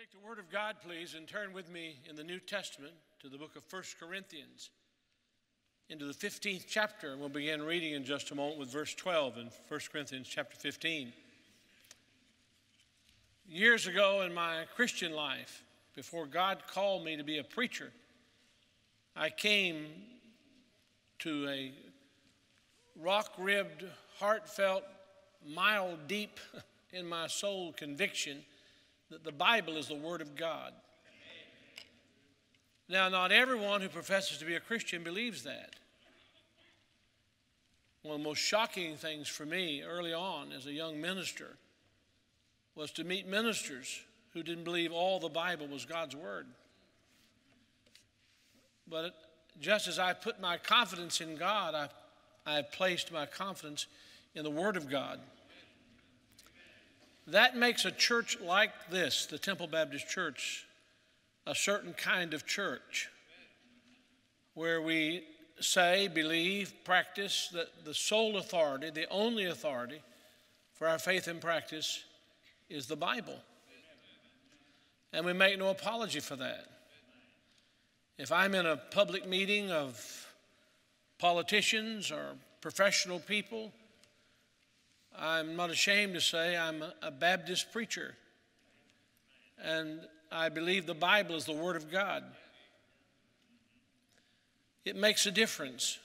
Take the Word of God, please, and turn with me in the New Testament to the book of 1 Corinthians, into the 15th chapter. We'll begin reading in just a moment with verse 12 in 1 Corinthians chapter 15. Years ago in my Christian life, before God called me to be a preacher, I came to a rock-ribbed, heartfelt, mile-deep in my soul conviction that the Bible is the Word of God. Now, not everyone who professes to be a Christian believes that. One of the most shocking things for me early on as a young minister was to meet ministers who didn't believe all the Bible was God's Word. But just as I put my confidence in God, I placed my confidence in the Word of God. That makes a church like this, the Temple Baptist Church, a certain kind of church where we say, believe, practice that the sole authority, the only authority for our faith and practice is the Bible. And we make no apology for that. If I'm in a public meeting of politicians or professional people, I'm not ashamed to say I'm a Baptist preacher, and I believe the Bible is the Word of God. It makes a difference.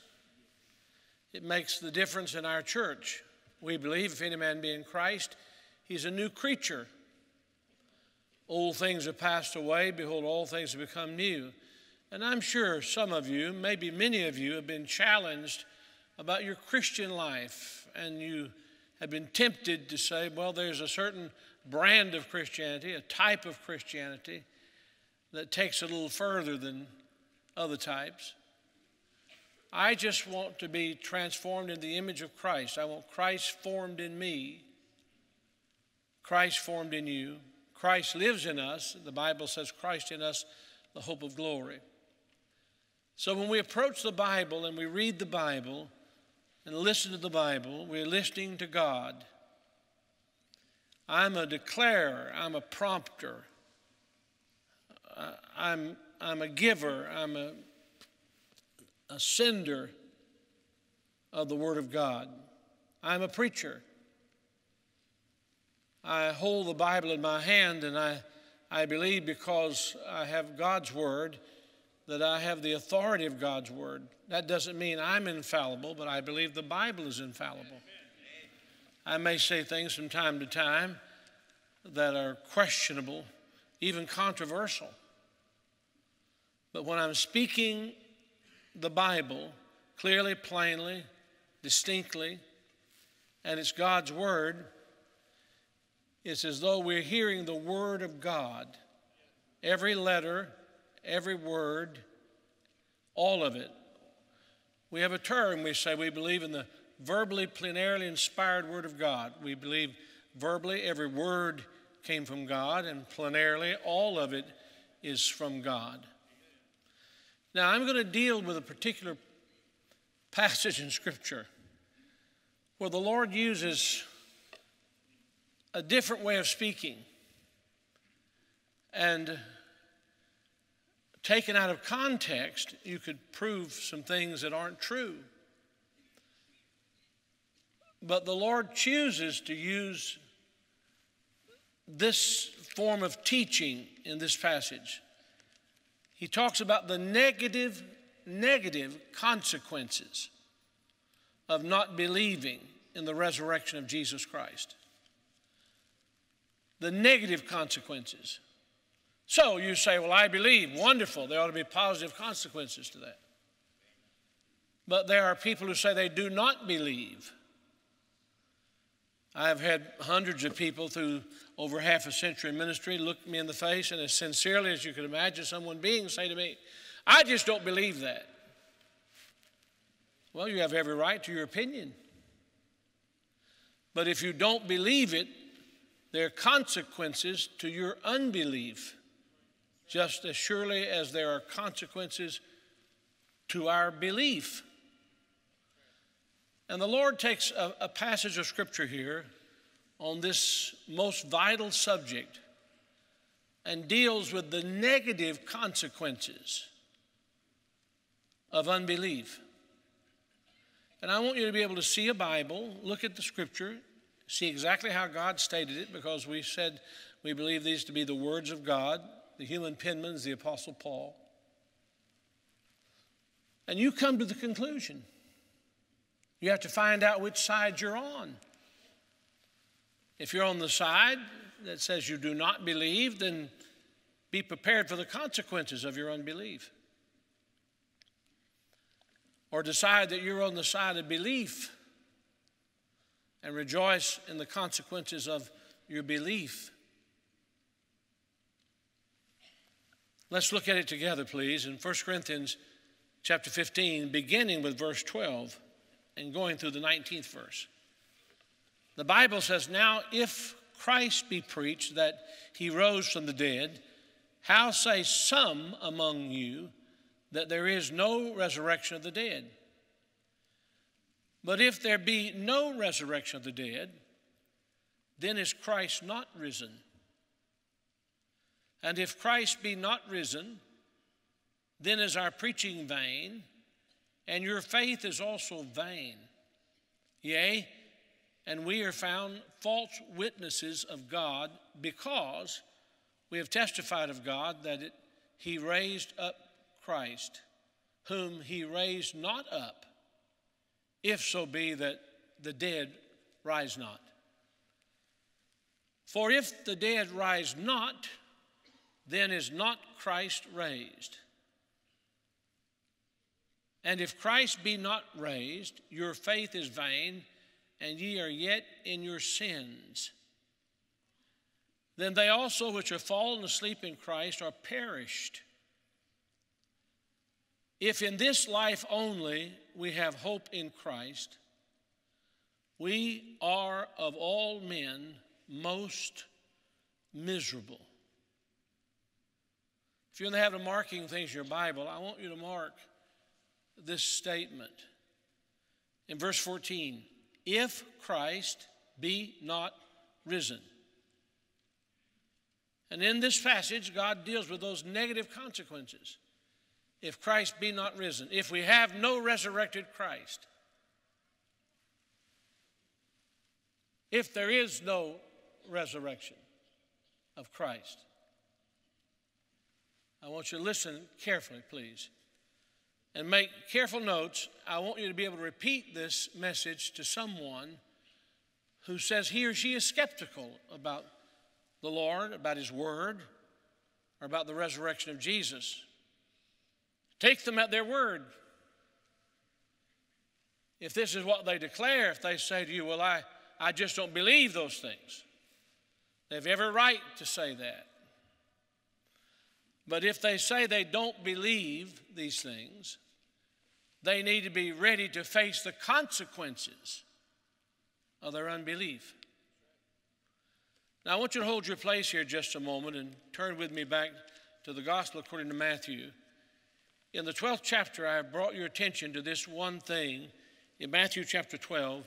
It makes the difference in our church. We believe if any man be in Christ, he's a new creature. Old things have passed away. Behold, all things have become new. And I'm sure some of you, maybe many of you, have been challenged about your Christian life, and you have been tempted to say, well, there's a certain brand of Christianity, a type of Christianity that takes a little further than other types. I just want to be transformed in the image of Christ. I want Christ formed in me, Christ formed in you. Christ lives in us. The Bible says Christ in us, the hope of glory. So when we approach the Bible and we read the Bible, and listen to the Bible, we're listening to God. I'm a declarer, I'm a prompter, I'm a giver, I'm a sender of the Word of God. I'm a preacher. I hold the Bible in my hand, and I believe because I have God's Word that I have the authority of God's Word. That doesn't mean I'm infallible, but I believe the Bible is infallible. I may say things from time to time that are questionable, even controversial. But when I'm speaking the Bible clearly, plainly, distinctly, and it's God's Word, it's as though we're hearing the Word of God. Every letter, every word, all of it. We have a term, we say we believe in the verbally, plenarily inspired Word of God. We believe verbally every word came from God, and plenarily all of it is from God. Now I'm going to deal with a particular passage in Scripture where the Lord uses a different way of speaking, and taken out of context, you could prove some things that aren't true. But the Lord chooses to use this form of teaching in this passage. He talks about the negative consequences of not believing in the resurrection of Jesus Christ. The negative consequences. So you say, well, I believe. Wonderful. There ought to be positive consequences to that. But there are people who say they do not believe. I've had hundreds of people through over half a century ministry look me in the face, and as sincerely as you could imagine someone being, say to me, I just don't believe that. Well, you have every right to your opinion. But if you don't believe it, there are consequences to your unbelief, just as surely as there are consequences to our belief. And the Lord takes a passage of Scripture here on this most vital subject and deals with the negative consequences of unbelief. And I want you to be able to see a Bible, look at the Scripture, see exactly how God stated it, because we said we believe these to be the words of God, the human penman's the Apostle Paul. And you come to the conclusion. You have to find out which side you're on. If you're on the side that says you do not believe, then be prepared for the consequences of your unbelief. Or decide that you're on the side of belief and rejoice in the consequences of your belief. Let's look at it together, please, in 1 Corinthians chapter 15, beginning with verse 12 and going through the 19th verse. The Bible says, "Now if Christ be preached that he rose from the dead, how say some among you that there is no resurrection of the dead? But if there be no resurrection of the dead, then is Christ not risen? And if Christ be not risen, then is our preaching vain, and your faith is also vain. Yea, and we are found false witnesses of God, because we have testified of God that he raised up Christ, whom he raised not up, if so be that the dead rise not. For if the dead rise not, then is not Christ raised. And if Christ be not raised, your faith is vain, and ye are yet in your sins. Then they also which are fallen asleep in Christ are perished. If in this life only we have hope in Christ, we are of all men most miserable." If you're in the habit of marking things in your Bible, I want you to mark this statement in verse 14. If Christ be not risen. And in this passage, God deals with those negative consequences. If Christ be not risen, if we have no resurrected Christ, if there is no resurrection of Christ. I want you to listen carefully, please, and make careful notes. I want you to be able to repeat this message to someone who says he or she is skeptical about the Lord, about his word, or about the resurrection of Jesus. Take them at their word. If this is what they declare, if they say to you, well, I just don't believe those things, they have every right to say that. But if they say they don't believe these things, they need to be ready to face the consequences of their unbelief. Now, I want you to hold your place here just a moment and turn with me back to the gospel according to Matthew. In the 12th chapter, I have brought your attention to this one thing in Matthew chapter 12,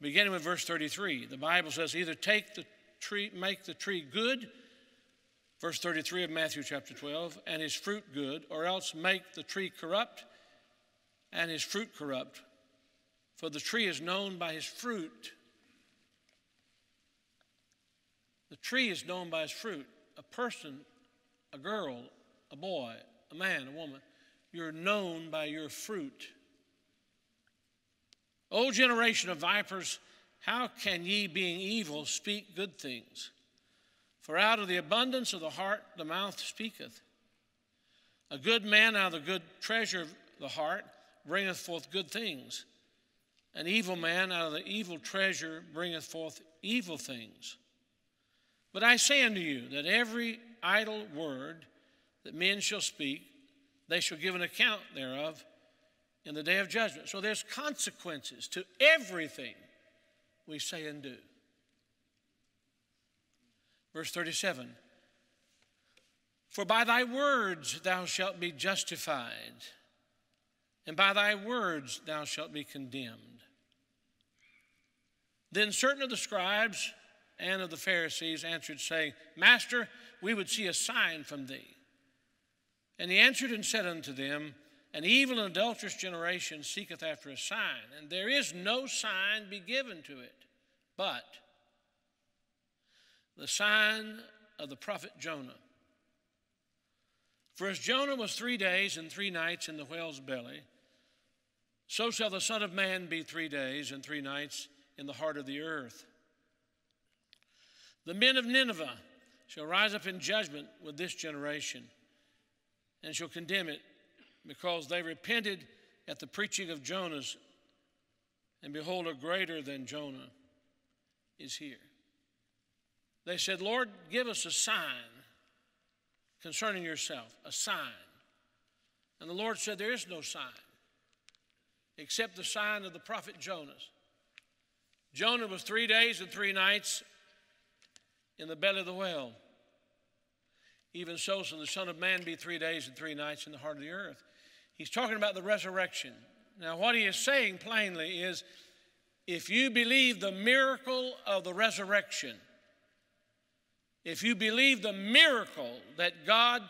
beginning with verse 33. The Bible says, either take the tree, make the tree good, verse 33 of Matthew chapter 12, and his fruit good, or else make the tree corrupt and his fruit corrupt, for the tree is known by his fruit. The tree is known by his fruit. A person, a girl, a boy, a man, a woman, you're known by your fruit. O generation of vipers, how can ye, being evil, speak good things? For out of the abundance of the heart the mouth speaketh. A good man out of the good treasure of the heart bringeth forth good things. An evil man out of the evil treasure bringeth forth evil things. But I say unto you that every idle word that men shall speak, they shall give an account thereof in the day of judgment. So there's consequences to everything we say and do. Verse 37, for by thy words thou shalt be justified, and by thy words thou shalt be condemned. Then certain of the scribes and of the Pharisees answered, saying, Master, we would see a sign from thee. And he answered and said unto them, An evil and adulterous generation seeketh after a sign, and there is no sign be given to it, but the sign of the prophet Jonah. For as Jonah was 3 days and 3 nights in the whale's belly, so shall the Son of Man be 3 days and 3 nights in the heart of the earth. The men of Nineveh shall rise up in judgment with this generation, and shall condemn it, because they repented at the preaching of Jonah, and behold, a greater than Jonah is here. They said, Lord, give us a sign concerning yourself, a sign. And the Lord said, there is no sign except the sign of the prophet Jonah. Jonah was 3 days and 3 nights in the belly of the whale. Even so shall the Son of Man be 3 days and 3 nights in the heart of the earth. He's talking about the resurrection. Now, what he is saying plainly is, if you believe the miracle of the resurrection, if you believe the miracle that God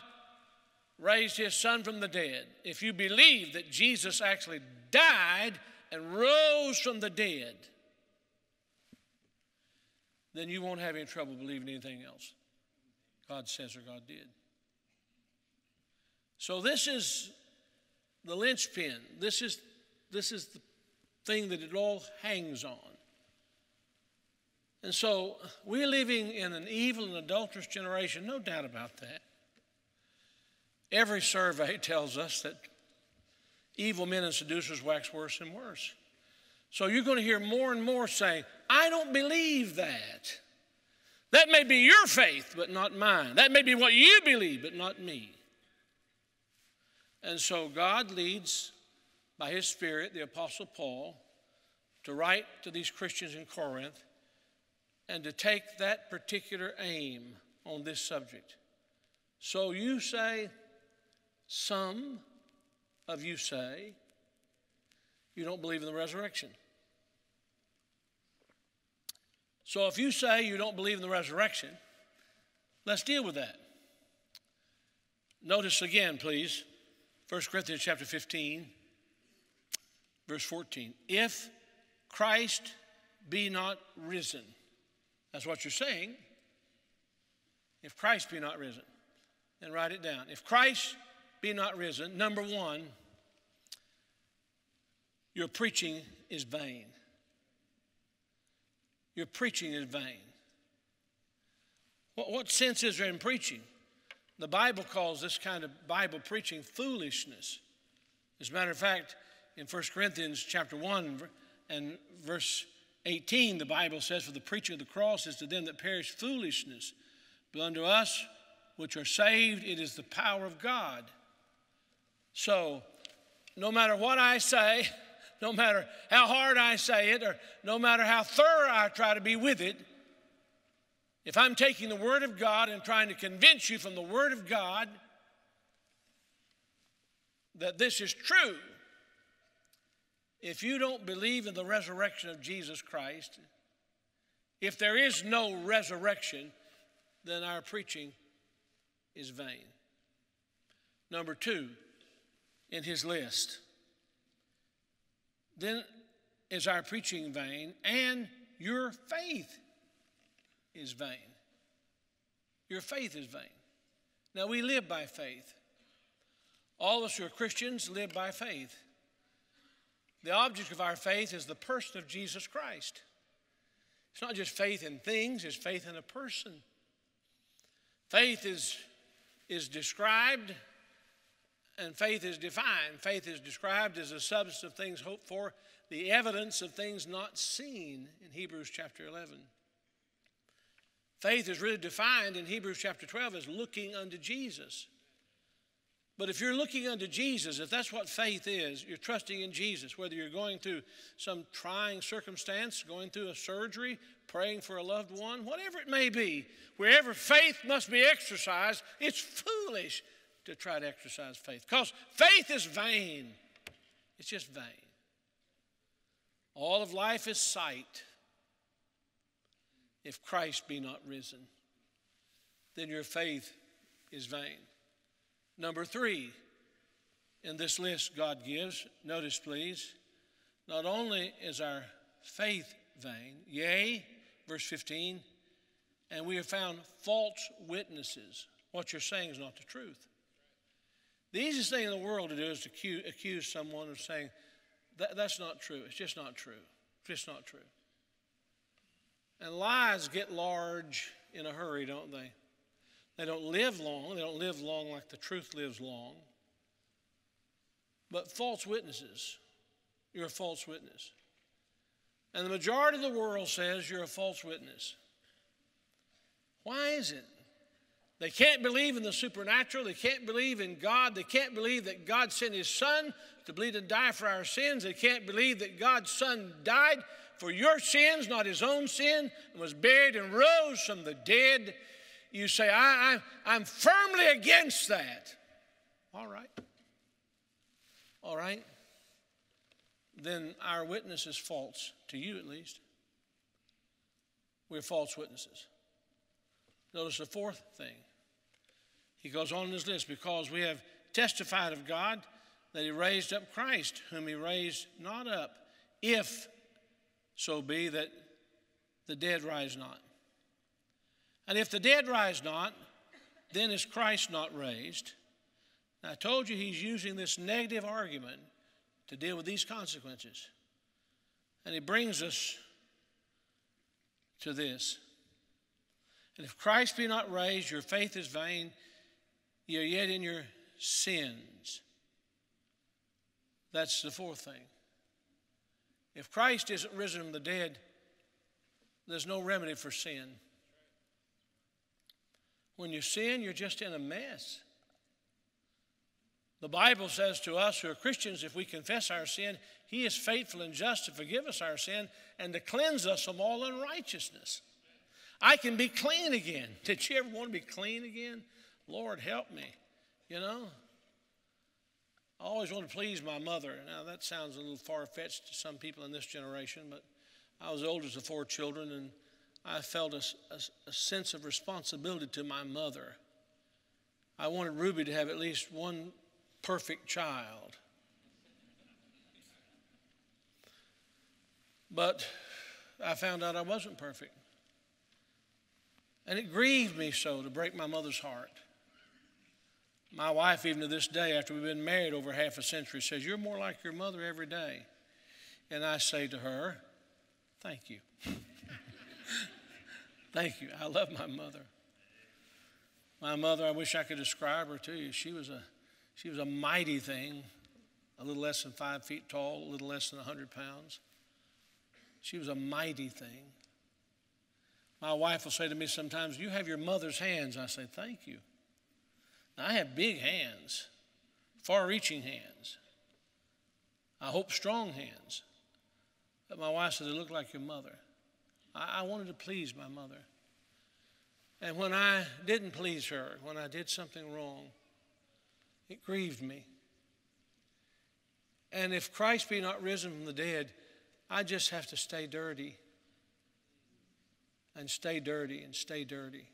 raised his Son from the dead, if you believe that Jesus actually died and rose from the dead, then you won't have any trouble believing anything else God says or God did. So this is the linchpin. This is the thing that it all hangs on. And so we're living in an evil and adulterous generation, no doubt about that. Every survey tells us that evil men and seducers wax worse and worse. So you're going to hear more and more saying, I don't believe that. That may be your faith, but not mine. That may be what you believe, but not me. And so God leads by his Spirit, the Apostle Paul, to write to these Christians in Corinth and to take that particular aim on this subject. So you say, some of you say, you don't believe in the resurrection. So if you say you don't believe in the resurrection, let's deal with that. Notice again, please, 1 Corinthians chapter 15, verse 14. If Christ be not risen, that's what you're saying. If Christ be not risen, then write it down. If Christ be not risen, number one, your preaching is vain. Your preaching is vain. What sense is there in preaching? The Bible calls this kind of Bible preaching foolishness. As a matter of fact, in 1 Corinthians chapter 1 and verse 18, the Bible says, For the preaching of the cross is to them that perish foolishness, but unto us which are saved it is the power of God. So, no matter what I say, no matter how hard I say it, or no matter how thorough I try to be with it, if I'm taking the Word of God and trying to convince you from the Word of God that this is true, if you don't believe in the resurrection of Jesus Christ, if there is no resurrection, then our preaching is vain. Number two in his list, then is our preaching vain, and your faith is vain. Your faith is vain. Now, we live by faith. All of us who are Christians live by faith. The object of our faith is the person of Jesus Christ. It's not just faith in things, it's faith in a person. Faith is described, and faith is defined. Faith is described as the substance of things hoped for, the evidence of things not seen in Hebrews chapter 11. Faith is really defined in Hebrews chapter 12 as looking unto Jesus. But if you're looking unto Jesus, if that's what faith is, you're trusting in Jesus, whether you're going through some trying circumstance, going through a surgery, praying for a loved one, whatever it may be, wherever faith must be exercised, it's foolish to try to exercise faith, because faith is vain. It's just vain. All of life is sight if Christ be not risen. then your faith is vain. Number three in this list God gives, notice please, not only is our faith vain, yea, verse 15, and we have found false witnesses. What you're saying is not the truth. The easiest thing in the world to do is to accuse someone of saying, that's not true. It's just not true. It's just not true. And lies get large in a hurry, don't they? They don't live long. They don't live long like the truth lives long. But false witnesses, you're a false witness. And the majority of the world says you're a false witness. Why is it? They can't believe in the supernatural. They can't believe in God. They can't believe that God sent his son to bleed and die for our sins. They can't believe that God's son died for your sins, not his own sin, and was buried and rose from the dead. You say, I'm firmly against that. All right. All right. Then our witness is false, to you at least. We're false witnesses. Notice the fourth thing. He goes on in his list, because we have testified of God that he raised up Christ, whom he raised not up, if so be that the dead rise not. And if the dead rise not, then is Christ not raised. Now, I told you he's using this negative argument to deal with these consequences. And he brings us to this. And if Christ be not raised, your faith is vain, ye are yet in your sins. That's the fourth thing. If Christ isn't risen from the dead, there's no remedy for sin. When you sin, you're just in a mess. The Bible says to us who are Christians, if we confess our sin, he is faithful and just to forgive us our sin and to cleanse us from all unrighteousness. I can be clean again. Did you ever want to be clean again? Lord, help me, you know. I always want to please my mother. Now, that sounds a little far-fetched to some people in this generation, but I was the oldest of four children, and I felt a sense of responsibility to my mother. I wanted Ruby to have at least one perfect child. But I found out I wasn't perfect. And it grieved me so to break my mother's heart. My wife, even to this day, after we've been married over half a century, says, you're more like your mother every day. And I say to her, thank you. Thank you. I love my mother. My mother, I wish I could describe her to you. She was a mighty thing, a little less than 5 feet tall, a little less than 100 pounds. She was a mighty thing. My wife will say to me sometimes, you have your mother's hands. I say, thank you. Now, I have big hands, far-reaching hands. I hope strong hands. But my wife says, they look like your mother. I wanted to please my mother. And when I didn't please her, when I did something wrong, it grieved me. And if Christ be not risen from the dead, I just have to stay dirty. And stay dirty, and stay dirty.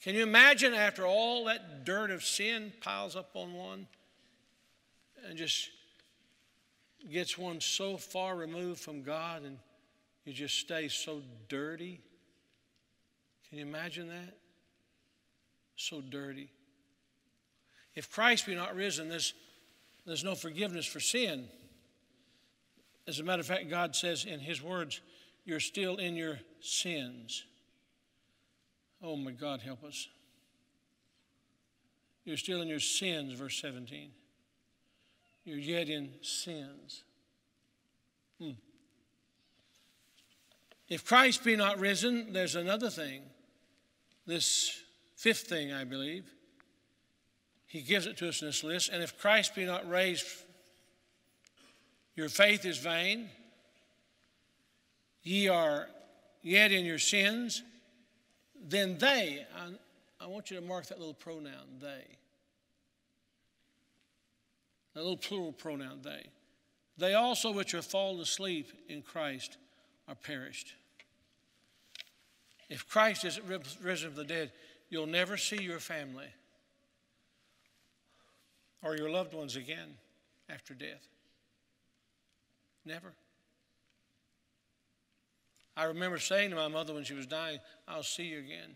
Can you imagine after all that dirt of sin piles up on one and just gets one so far removed from God and you just stay so dirty? Can you imagine that? So dirty. If Christ be not risen, there's no forgiveness for sin. As a matter of fact, God says in his words, you're still in your sins. Oh, my God, help us. You're still in your sins, verse 17. You're yet in sins. If Christ be not risen, there's another thing. This fifth thing, I believe. He gives it to us in this list. And if Christ be not raised, your faith is vain. Ye are yet in your sins, then they, I want you to mark that little pronoun, they. That little plural pronoun, they. They also which are fallen asleep in Christ are perished. If Christ isn't risen from the dead, you'll never see your family or your loved ones again after death. Never. I remember saying to my mother when she was dying, "I'll see you again.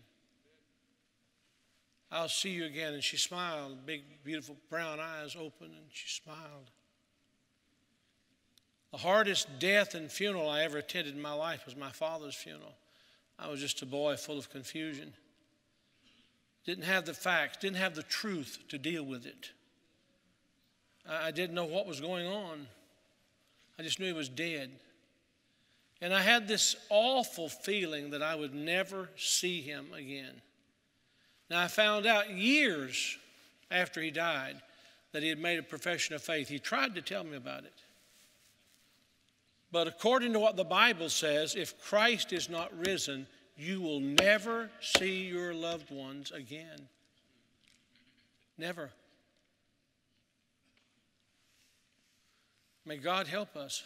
I'll see you again." And she smiled, big, beautiful brown eyes open, and she smiled. The hardest death and funeral I ever attended in my life was my father's funeral. I was just a boy full of confusion. Didn't have the facts, didn't have the truth to deal with it. I didn't know what was going on. I just knew he was dead. And I had this awful feeling that I would never see him again. Now, I found out years after he died that he had made a profession of faith. He tried to tell me about it. But according to what the Bible says, if Christ is not risen, you will never see your loved ones again. Never. May God help us.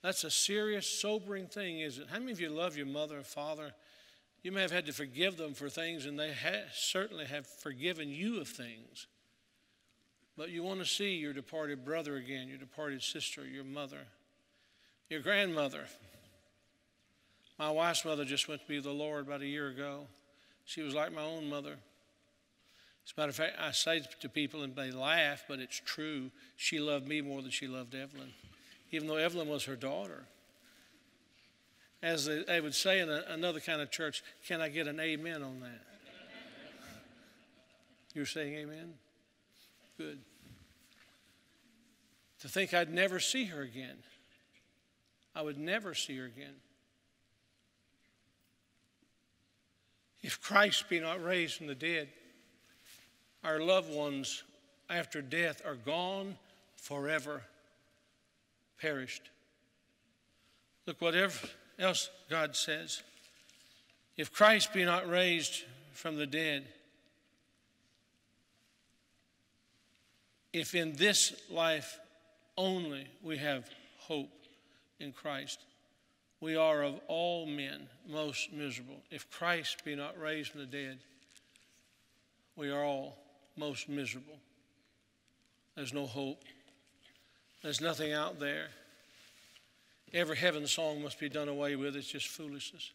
That's a serious, sobering thing, isn't it? How many of you love your mother and father? You may have had to forgive them for things, and they certainly have forgiven you of things. But you want to see your departed brother again, your departed sister, your mother, your grandmother. My wife's mother just went to be with the Lord about a year ago. She was like my own mother. As a matter of fact, I say to people, and they laugh, but it's true, she loved me more than she loved Evelyn, even though Evelyn was her daughter. As they would say in another kind of church, can I get an amen on that? You're saying amen? Good. To think I'd never see her again. I would never see her again. If Christ be not raised from the dead, our loved ones after death are gone forever, perished. Look, whatever else God says, if Christ be not raised from the dead, if in this life only we have hope in Christ, we are of all men most miserable. If Christ be not raised from the dead, we are all most miserable. There's no hope. There's nothing out there. Every heaven song must be done away with. It's just foolishness.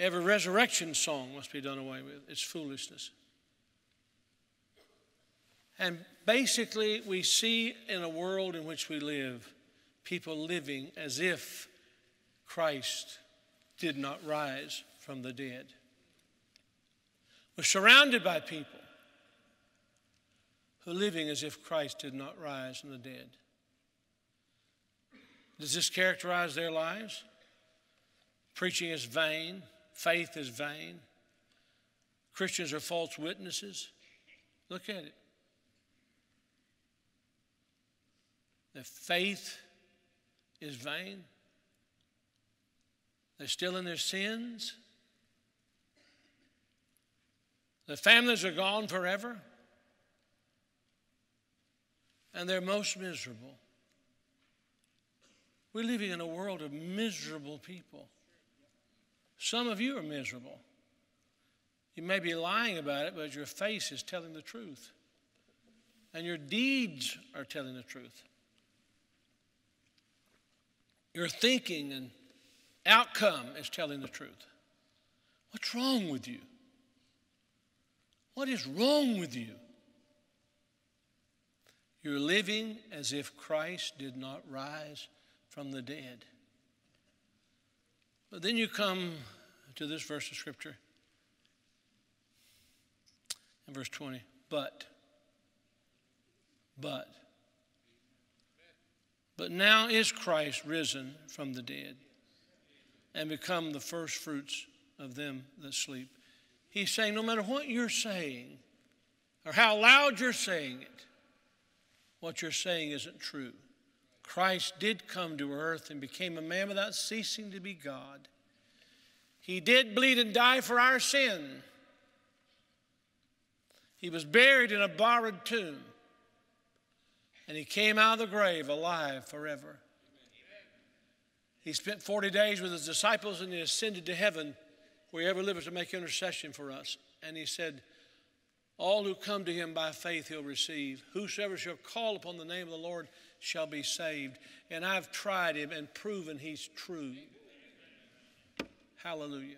Every resurrection song must be done away with. It's foolishness. And basically, we see in a world in which we live, people living as if Christ did not rise from the dead. We're surrounded by people who are living as if Christ did not rise from the dead. Does this characterize their lives? Preaching is vain. Faith is vain. Christians are false witnesses. Look at it. Their faith is vain. They're still in their sins. Their families are gone forever. And they're most miserable. We're living in a world of miserable people. Some of you are miserable. You may be lying about it, but your face is telling the truth. And your deeds are telling the truth. Your thinking and outcome is telling the truth. What's wrong with you? What is wrong with you? You're living as if Christ did not rise from the dead. But then you come to this verse of Scripture in verse 20. But now is Christ risen from the dead and become the first fruits of them that sleep. He's saying no matter what you're saying or how loud you're saying it, what you're saying isn't true. Christ did come to earth and became a man without ceasing to be God. He did bleed and die for our sin. He was buried in a borrowed tomb. And he came out of the grave alive forever. He spent 40 days with his disciples and he ascended to heaven where he ever lived to make intercession for us. And he said, all who come to him by faith he'll receive. Whosoever shall call upon the name of the Lord shall be saved. And I've tried him and proven he's true. Hallelujah.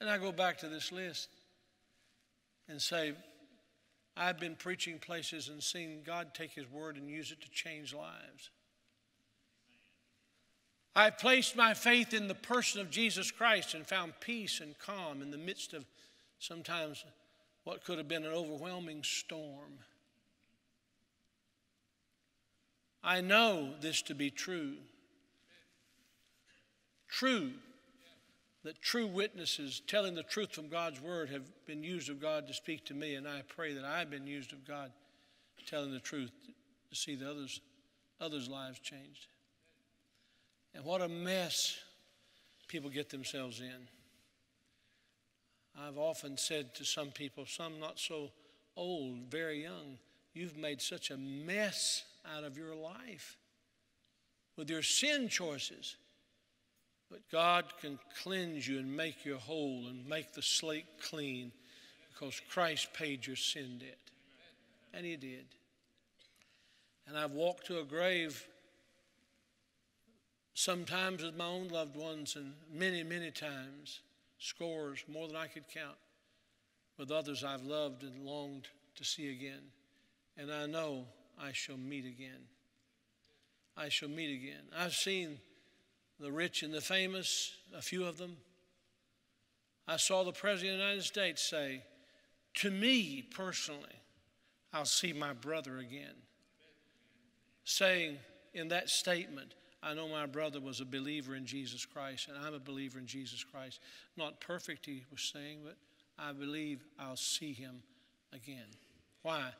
And I go back to this list and say, I've been preaching places and seen God take his word and use it to change lives. I placed my faith in the person of Jesus Christ and found peace and calm in the midst of sometimes what could have been an overwhelming storm. I know this to be true. True. That true witnesses telling the truth from God's word have been used of God to speak to me, and I pray that I've been used of God telling the truth to see the others' lives changed. And what a mess people get themselves in. I've often said to some people, some not so old, very young, you've made such a mess out of your life with your sin choices. But God can cleanse you and make you whole and make the slate clean because Christ paid your sin debt. And he did. And I've walked to a grave sometimes with my own loved ones and many, many times, scores, more than I could count, with others I've loved and longed to see again. And I know I shall meet again. I shall meet again. I've seen the rich and the famous, a few of them. I saw the President of the United States say, to me personally, I'll see my brother again. Saying in that statement, I know my brother was a believer in Jesus Christ, and I'm a believer in Jesus Christ. Not perfect, he was saying, but I believe I'll see him again. Why?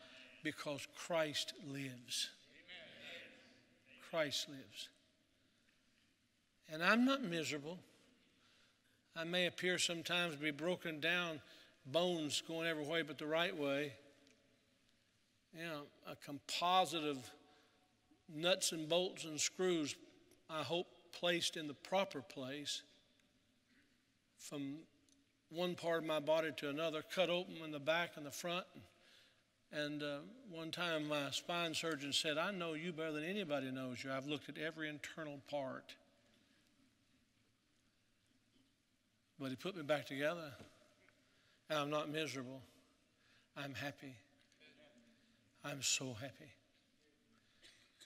Because Christ lives. Christ lives. And I'm not miserable. I may appear sometimes to be broken down, bones going every way but the right way. You know, a composite of nuts and bolts and screws, I hope, placed in the proper place from one part of my body to another, cut open in the back and the front. And one time my spine surgeon said, I know you better than anybody knows you. I've looked at every internal part. But he put me back together, and I'm not miserable. I'm happy. I'm so happy.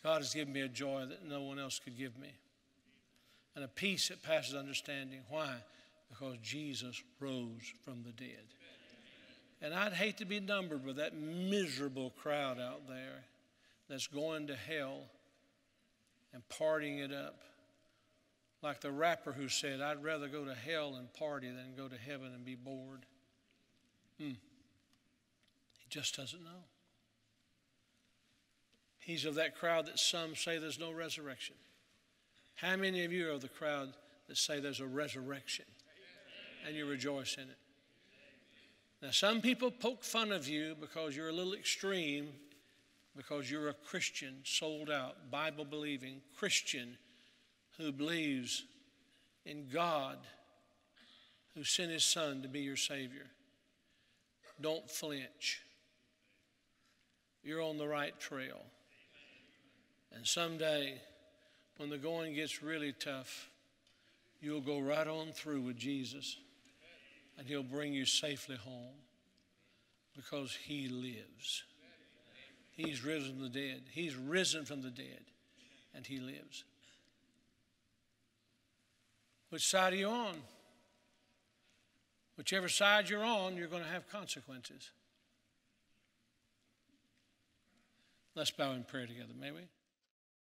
God has given me a joy that no one else could give me, and a peace that passes understanding. Why? Because Jesus rose from the dead. And I'd hate to be numbered with that miserable crowd out there that's going to hell and partying it up. Like the rapper who said, I'd rather go to hell and party than go to heaven and be bored. He just doesn't know. He's of that crowd that some say there's no resurrection. How many of you are of the crowd that say there's a resurrection? And you rejoice in it. Now, some people poke fun of you because you're a little extreme, because you're a Christian, sold out, Bible-believing Christian, who believes in God who sent his son to be your Savior. Don't flinch. You're on the right trail. And someday, when the going gets really tough, you'll go right on through with Jesus, and he'll bring you safely home because he lives. He's risen from the dead. He's risen from the dead, and he lives. Which side are you on? Whichever side you're on, you're going to have consequences. Let's bow in prayer together, may we?